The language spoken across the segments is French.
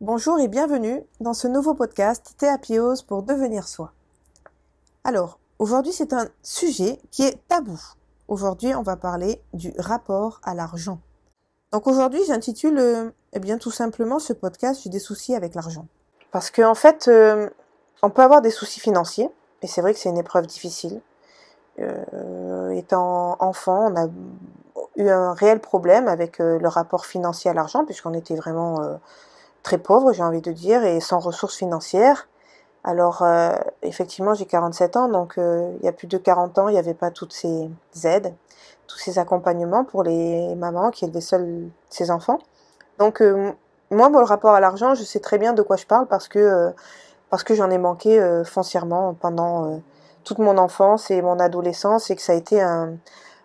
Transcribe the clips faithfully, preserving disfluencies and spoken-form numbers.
Bonjour et bienvenue dans ce nouveau podcast T'Happy Ose pour devenir soi. Alors, aujourd'hui c'est un sujet qui est tabou. Aujourd'hui on va parler du rapport à l'argent. Donc aujourd'hui j'intitule euh, eh bien tout simplement ce podcast « J'ai des soucis avec l'argent ». Parce qu'en fait, euh, on peut avoir des soucis financiers, et c'est vrai que c'est une épreuve difficile. Euh, étant enfant, on a eu un réel problème avec euh, le rapport financier à l'argent, puisqu'on était vraiment euh, très pauvre, j'ai envie de dire, et sans ressources financières. Alors, euh, effectivement, j'ai quarante-sept ans, donc euh, il y a plus de quarante ans, il n'y avait pas toutes ces aides, tous ces accompagnements pour les mamans qui élevaient seules ses enfants. Donc, euh, moi, pour le rapport à l'argent, je sais très bien de quoi je parle, parce que, euh, parce que j'en ai manqué euh, foncièrement pendant... Euh, toute mon enfance et mon adolescence, et que ça a été un,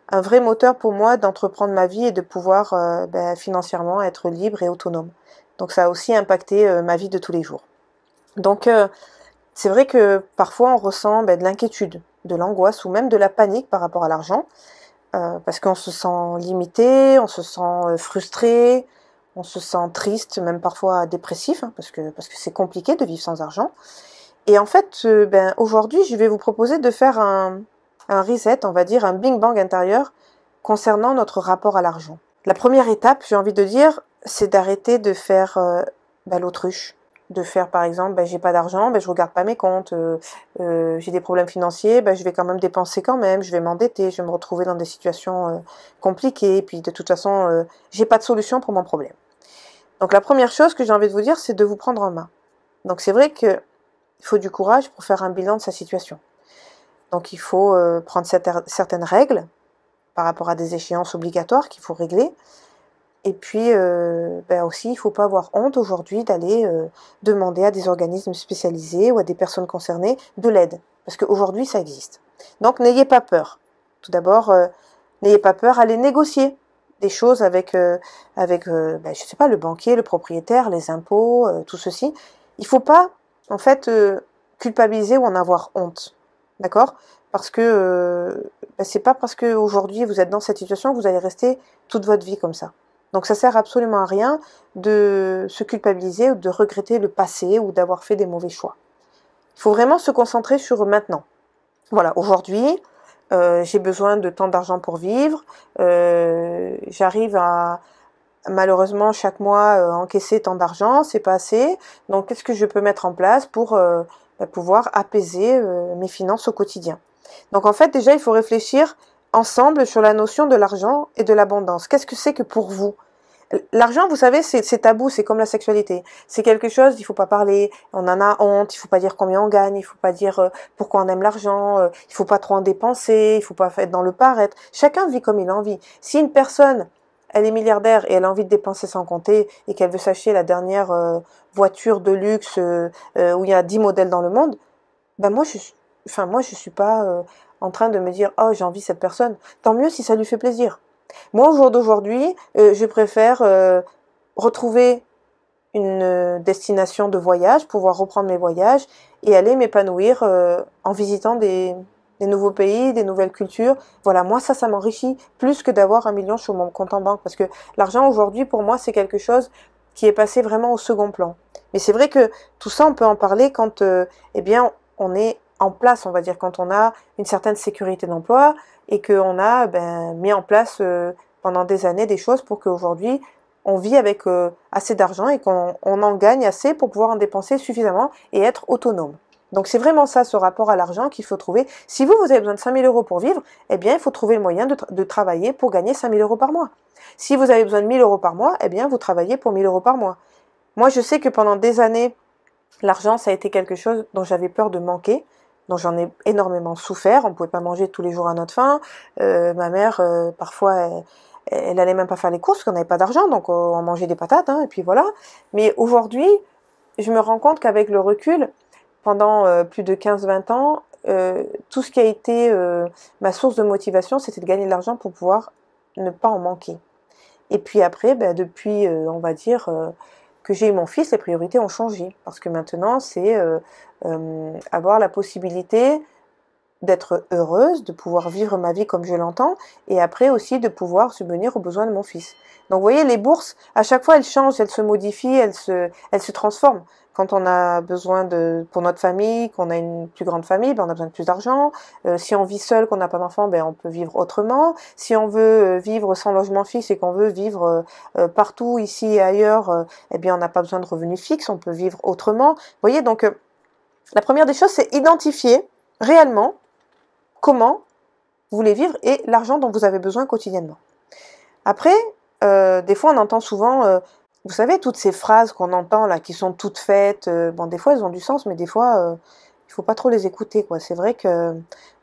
un vrai moteur pour moi d'entreprendre ma vie et de pouvoir euh, ben, financièrement être libre et autonome. Donc ça a aussi impacté euh, ma vie de tous les jours. Donc euh, c'est vrai que parfois on ressent ben, de l'inquiétude, de l'angoisse ou même de la panique par rapport à l'argent, euh, parce qu'on se sent limité, on se sent euh, frustré, on se sent triste, même parfois dépressif, hein, parce que parce que c'est compliqué de vivre sans argent. Et en fait, euh, ben, aujourd'hui, je vais vous proposer de faire un, un reset, on va dire, un big bang intérieur concernant notre rapport à l'argent. La première étape, j'ai envie de dire, c'est d'arrêter de faire euh, ben, l'autruche. De faire, par exemple, ben, j'ai pas d'argent, ben, je regarde pas mes comptes, euh, euh, j'ai des problèmes financiers, ben, je vais quand même dépenser quand même, je vais m'endetter, je vais me retrouver dans des situations euh, compliquées, et puis de toute façon, euh, j'ai pas de solution pour mon problème. Donc la première chose que j'ai envie de vous dire, c'est de vous prendre en main. Donc c'est vrai que il faut du courage pour faire un bilan de sa situation. Donc il faut euh, prendre certaines règles par rapport à des échéances obligatoires qu'il faut régler. Et puis euh, ben aussi, il ne faut pas avoir honte aujourd'hui d'aller euh, demander à des organismes spécialisés ou à des personnes concernées de l'aide. Parce qu'aujourd'hui, ça existe. Donc n'ayez pas peur. Tout d'abord, euh, n'ayez pas peur, allez négocier des choses avec, euh, avec euh, ben, je sais pas, le banquier, le propriétaire, les impôts, euh, tout ceci. Il ne faut pas en fait, euh, culpabiliser ou en avoir honte, d'accord? Parce que euh, ben c'est pas parce qu'aujourd'hui vous êtes dans cette situation que vous allez rester toute votre vie comme ça. Donc ça sert absolument à rien de se culpabiliser ou de regretter le passé ou d'avoir fait des mauvais choix. Il faut vraiment se concentrer sur maintenant. Voilà, aujourd'hui, euh, j'ai besoin de tant d'argent pour vivre, euh, j'arrive à... Malheureusement, chaque mois, euh, encaisser tant d'argent, c'est pas assez. Donc, qu'est-ce que je peux mettre en place pour euh, pouvoir apaiser euh, mes finances au quotidien? Donc, en fait, déjà, il faut réfléchir ensemble sur la notion de l'argent et de l'abondance. Qu'est-ce que c'est que pour vous? L'argent, vous savez, c'est tabou, c'est comme la sexualité. C'est quelque chose, il faut pas parler, on en a honte, il faut pas dire combien on gagne, il faut pas dire euh, pourquoi on aime l'argent, euh, il faut pas trop en dépenser, il faut pas être dans le paraître. Chacun vit comme il a envie. Si une personne... elle est milliardaire et elle a envie de dépenser sans compter et qu'elle veut s'acheter la dernière euh, voiture de luxe euh, euh, où il y a dix modèles dans le monde, ben moi je suis, enfin moi je suis pas euh, en train de me dire « Oh, j'ai envie cette personne ». Tant mieux si ça lui fait plaisir. Moi, au jour d'aujourd'hui, euh, je préfère euh, retrouver une destination de voyage, pouvoir reprendre mes voyages et aller m'épanouir euh, en visitant des... des nouveaux pays, des nouvelles cultures. Voilà, moi, ça, ça m'enrichit plus que d'avoir un million sur mon compte en banque. Parce que l'argent, aujourd'hui, pour moi, c'est quelque chose qui est passé vraiment au second plan. Mais c'est vrai que tout ça, on peut en parler quand euh, eh bien, on est en place, on va dire, quand on a une certaine sécurité d'emploi et qu'on a ben, mis en place euh, pendant des années des choses pour qu'aujourd'hui, on vit avec euh, assez d'argent et qu'on on en gagne assez pour pouvoir en dépenser suffisamment et être autonome. Donc c'est vraiment ça, ce rapport à l'argent qu'il faut trouver. Si vous, vous avez besoin de cinq mille euros pour vivre, eh bien il faut trouver le moyen de, tra de travailler pour gagner cinq mille euros par mois. Si vous avez besoin de mille euros par mois, eh bien vous travaillez pour mille euros par mois. Moi je sais que pendant des années, l'argent ça a été quelque chose dont j'avais peur de manquer, dont j'en ai énormément souffert, on ne pouvait pas manger tous les jours à notre faim, euh, ma mère euh, parfois... Elle, elle n'allait même pas faire les courses parce qu'on n'avait pas d'argent, donc on mangeait des patates, hein, et puis voilà. Mais aujourd'hui, je me rends compte qu'avec le recul, pendant euh, plus de quinze vingt ans, euh, tout ce qui a été euh, ma source de motivation, c'était de gagner de l'argent pour pouvoir ne pas en manquer. Et puis après, ben, depuis, euh, on va dire, euh, que j'ai eu mon fils, les priorités ont changé. Parce que maintenant, c'est euh, euh, avoir la possibilité d'être heureuse, de pouvoir vivre ma vie comme je l'entends, et après aussi de pouvoir subvenir aux besoins de mon fils. Donc vous voyez, les bourses, à chaque fois elles changent, elles se modifient, elles se, elles se transforment. Quand on a besoin de pour notre famille, qu'on a une plus grande famille, ben on a besoin de plus d'argent. Euh, si on vit seul, qu'on n'a pas d'enfant, ben on peut vivre autrement. Si on veut vivre sans logement fixe et qu'on veut vivre euh, partout, ici et ailleurs, euh, eh bien on n'a pas besoin de revenus fixes, on peut vivre autrement. Vous voyez, donc euh, la première des choses, c'est identifier réellement comment vous voulez vivre et l'argent dont vous avez besoin quotidiennement. Après, euh, des fois on entend souvent... Euh, Vous savez, toutes ces phrases qu'on entend là, qui sont toutes faites, euh, bon, des fois elles ont du sens, mais des fois, euh, il faut pas trop les écouter, quoi. C'est vrai que,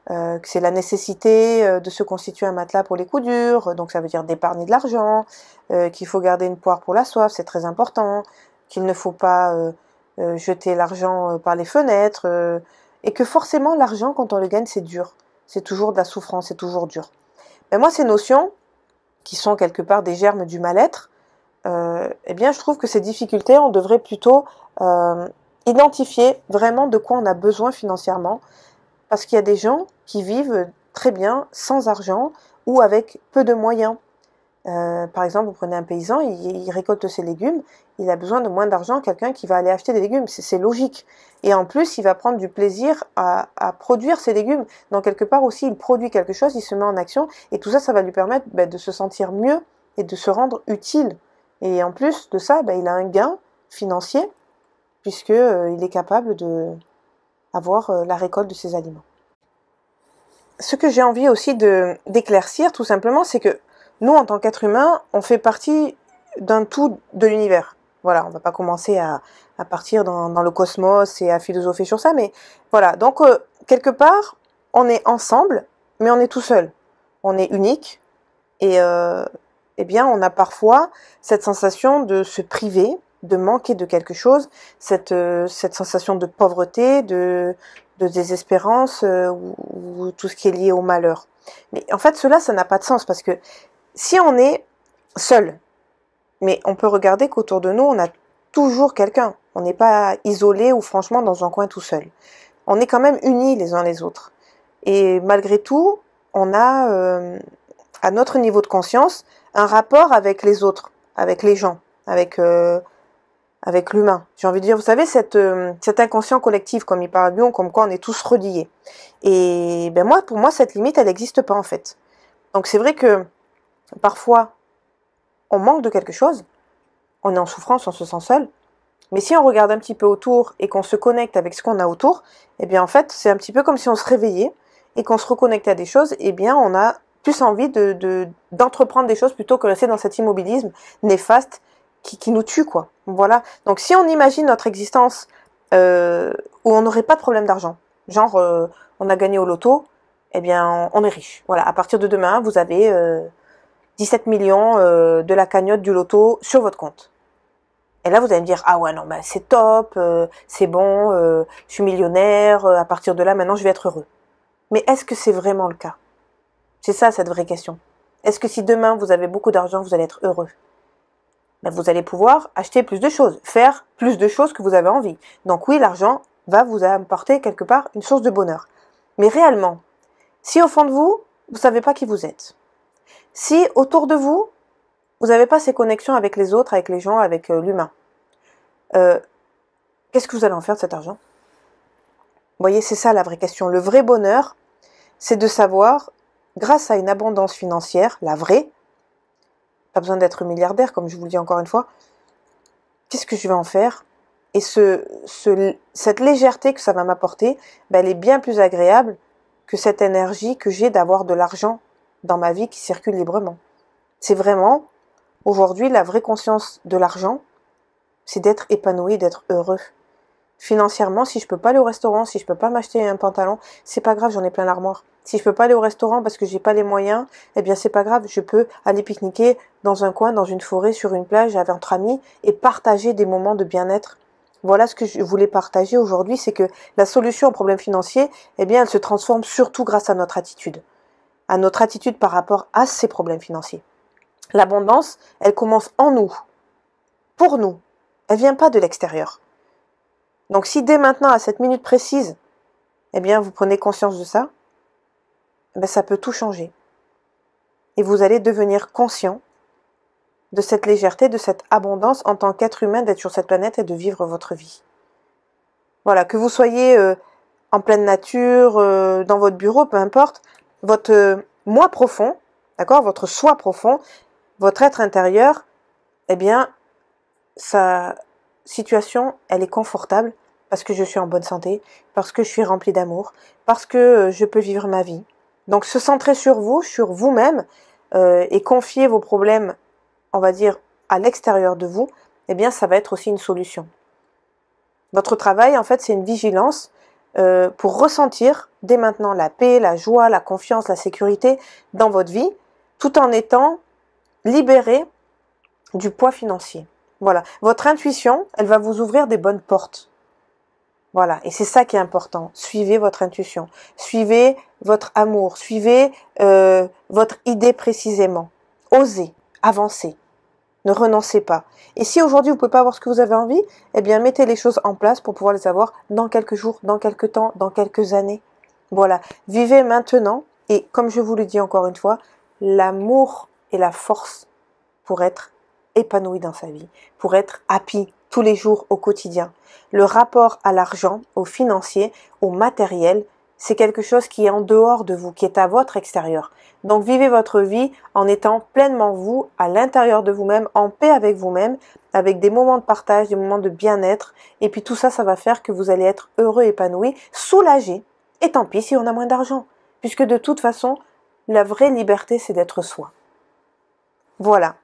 euh, que c'est la nécessité euh, de se constituer un matelas pour les coups durs, donc ça veut dire d'épargner de l'argent, euh, qu'il faut garder une poire pour la soif, c'est très important, qu'il ne faut pas euh, euh, jeter l'argent euh, par les fenêtres, euh, et que forcément l'argent, quand on le gagne, c'est dur. C'est toujours de la souffrance, c'est toujours dur. Mais moi, ces notions, qui sont quelque part des germes du mal-être, Euh, eh bien je trouve que ces difficultés, on devrait plutôt euh, identifier vraiment de quoi on a besoin financièrement, parce qu'il y a des gens qui vivent très bien sans argent ou avec peu de moyens. Euh, par exemple, vous prenez un paysan, il, il récolte ses légumes, il a besoin de moins d'argent que quelqu'un qui va aller acheter des légumes, c'est logique. Et en plus, il va prendre du plaisir à, à produire ses légumes. Donc quelque part aussi, il produit quelque chose, il se met en action, et tout ça, ça va lui permettre bah, de se sentir mieux et de se rendre utile. Et en plus de ça, bah, il a un gain financier, puisqu'il euh, est capable d'avoir euh, la récolte de ses aliments. Ce que j'ai envie aussi d'éclaircir, tout simplement, c'est que nous, en tant qu'êtres humains, on fait partie d'un tout de l'univers. Voilà, on ne va pas commencer à, à partir dans, dans le cosmos et à philosopher sur ça, mais voilà. Donc, euh, quelque part, on est ensemble, mais on est tout seul. On est unique, et... Euh, eh bien, on a parfois cette sensation de se priver, de manquer de quelque chose, cette, euh, cette sensation de pauvreté, de, de désespérance, euh, ou, ou tout ce qui est lié au malheur. Mais en fait, cela, ça n'a pas de sens, parce que si on est seul, mais on peut regarder qu'autour de nous, on a toujours quelqu'un. On n'est pas isolé ou franchement dans un coin tout seul. On est quand même unis les uns les autres. Et malgré tout, on a... Euh, à notre niveau de conscience, un rapport avec les autres, avec les gens, avec, euh, avec l'humain. J'ai envie de dire, vous savez, cette, euh, cet inconscient collectif, comme il parle bien, comme quoi on est tous reliés. Et ben moi, pour moi, cette limite, elle n'existe pas en fait. Donc c'est vrai que parfois, on manque de quelque chose, on est en souffrance, on se sent seul, mais si on regarde un petit peu autour et qu'on se connecte avec ce qu'on a autour, eh bien en fait, c'est un petit peu comme si on se réveillait et qu'on se reconnectait à des choses, eh bien on a... plus envie de, de, d'entreprendre des choses plutôt que rester dans cet immobilisme néfaste qui, qui nous tue, quoi. Voilà. Donc si on imagine notre existence euh, où on n'aurait pas de problème d'argent, genre euh, on a gagné au loto, eh bien on, on est riche. Voilà. À partir de demain, vous avez euh, dix-sept millions euh, de la cagnotte du loto sur votre compte. Et là, vous allez me dire, ah ouais, non, ben, c'est top, euh, c'est bon, euh, je suis millionnaire, euh, à partir de là, maintenant, je vais être heureux. Mais est-ce que c'est vraiment le cas ? C'est ça, cette vraie question. Est-ce que si demain, vous avez beaucoup d'argent, vous allez être heureux? Ben, vous allez pouvoir acheter plus de choses, faire plus de choses que vous avez envie. Donc oui, l'argent va vous apporter quelque part une source de bonheur. Mais réellement, si au fond de vous, vous ne savez pas qui vous êtes, si autour de vous, vous n'avez pas ces connexions avec les autres, avec les gens, avec euh, l'humain, euh, qu'est-ce que vous allez en faire de cet argent? Vous voyez, c'est ça la vraie question. Le vrai bonheur, c'est de savoir... grâce à une abondance financière, la vraie, pas besoin d'être milliardaire, comme je vous le dis encore une fois, qu'est-ce que je vais en faire? Et ce, ce, cette légèreté que ça va m'apporter, ben elle est bien plus agréable que cette énergie que j'ai d'avoir de l'argent dans ma vie qui circule librement. C'est vraiment, aujourd'hui, la vraie conscience de l'argent, c'est d'être épanoui, d'être heureux. Financièrement, si je peux pas aller au restaurant, si je peux pas m'acheter un pantalon, c'est pas grave, j'en ai plein l'armoire. Si je peux pas aller au restaurant parce que j'ai pas les moyens, eh bien c'est pas grave, je peux aller pique-niquer dans un coin, dans une forêt, sur une plage, avec entre amis et partager des moments de bien-être. Voilà ce que je voulais partager aujourd'hui, c'est que la solution au problème financier, eh bien elle se transforme surtout grâce à notre attitude, à notre attitude par rapport à ces problèmes financiers. L'abondance, elle commence en nous, pour nous, elle vient pas de l'extérieur. Donc si dès maintenant, à cette minute précise, eh bien vous prenez conscience de ça, ben, ça peut tout changer. Et vous allez devenir conscient de cette légèreté, de cette abondance en tant qu'être humain d'être sur cette planète et de vivre votre vie. Voilà, que vous soyez euh, en pleine nature, euh, dans votre bureau, peu importe, votre euh, moi profond, d'accord, votre soi profond, votre être intérieur, eh bien, sa situation, elle est confortable parce que je suis en bonne santé, parce que je suis remplie d'amour, parce que euh, je peux vivre ma vie. Donc, se centrer sur vous, sur vous-même, euh, et confier vos problèmes, on va dire, à l'extérieur de vous, eh bien, ça va être aussi une solution. Votre travail, en fait, c'est une vigilance euh, pour ressentir dès maintenant la paix, la joie, la confiance, la sécurité dans votre vie, tout en étant libéré du poids financier. Voilà. Votre intuition, elle va vous ouvrir des bonnes portes. Voilà. Et c'est ça qui est important. Suivez votre intuition. Suivez votre amour. Suivez euh, votre idée précisément. Osez. Avancez. Ne renoncez pas. Et si aujourd'hui vous ne pouvez pas avoir ce que vous avez envie, eh bien mettez les choses en place pour pouvoir les avoir dans quelques jours, dans quelques temps, dans quelques années. Voilà. Vivez maintenant et comme je vous le dis encore une fois, l'amour est la force pour être épanoui dans sa vie, pour être happy tous les jours au quotidien. Le rapport à l'argent, au financier, au matériel, c'est quelque chose qui est en dehors de vous, qui est à votre extérieur. Donc vivez votre vie en étant pleinement vous, à l'intérieur de vous-même, en paix avec vous-même, avec des moments de partage, des moments de bien-être. Et puis tout ça, ça va faire que vous allez être heureux, épanoui, soulagé. Et tant pis si on a moins d'argent, puisque de toute façon, la vraie liberté, c'est d'être soi. Voilà.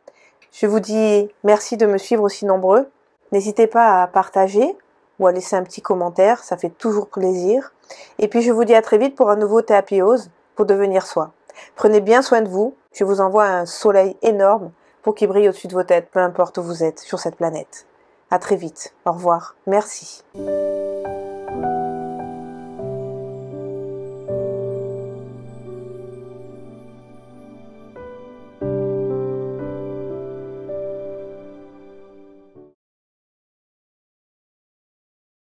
Je vous dis merci de me suivre aussi nombreux. N'hésitez pas à partager ou à laisser un petit commentaire, ça fait toujours plaisir. Et puis je vous dis à très vite pour un nouveau T'Happy Ose pour devenir soi. Prenez bien soin de vous, je vous envoie un soleil énorme pour qu'il brille au-dessus de vos têtes, peu importe où vous êtes sur cette planète. À très vite, au revoir, merci.